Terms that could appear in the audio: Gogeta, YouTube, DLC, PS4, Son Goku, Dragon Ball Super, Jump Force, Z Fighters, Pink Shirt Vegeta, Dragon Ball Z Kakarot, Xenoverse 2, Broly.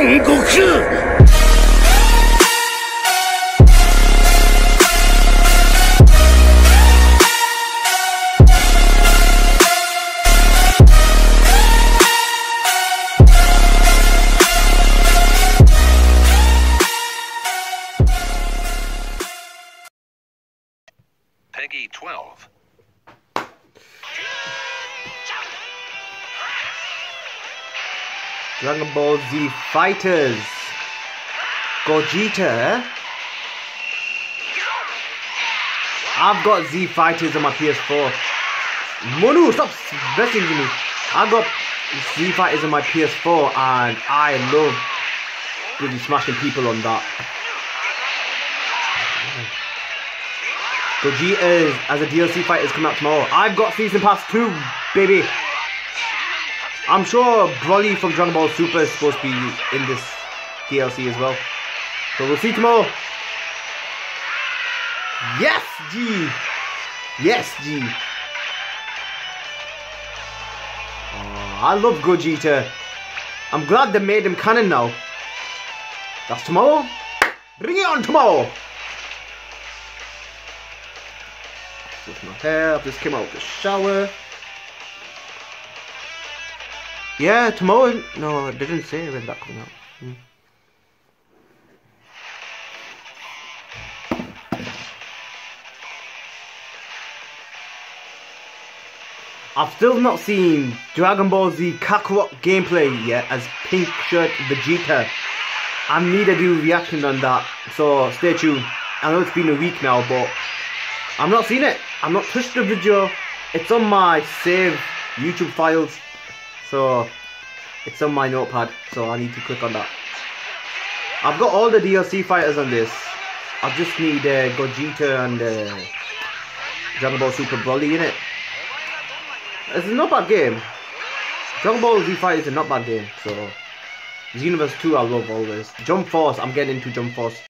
Son Goku! Peggy 12. Dragon Ball Z Fighters. Gogeta. I've got Z Fighters on my PS4. Monu, stop messaging me. I've got Z Fighters on my PS4 and I love really smashing people on that. Gogeta as a DLC fight is coming out tomorrow. I've got Season Pass 2, baby. I'm sure Broly from Dragon Ball Super is supposed to be in this DLC as well. So we'll see tomorrow. Yes, G. Yes, G. Oh, I love Gogeta. I'm glad they made him canon now. That's tomorrow. Bring it on tomorrow. With my hair, I've just came out of the shower. Yeah, tomorrow. No, it didn't say when that coming out. I've still not seen Dragon Ball Z Kakarot gameplay yet as Pink Shirt Vegeta. I need to do reaction on that, so stay tuned. I know it's been a week now, but I've not seen it. I've not touched the video. It's on my save YouTube files. So it's on my notepad, so I need to click on that. I've got all the DLC fighters on this. I just need Gogeta and Dragon Ball Super Broly in it. It's a not bad game. Dragon Ball Z Fighters is a not bad game. So Xenoverse 2 I love always. Jump Force, I'm getting into Jump Force.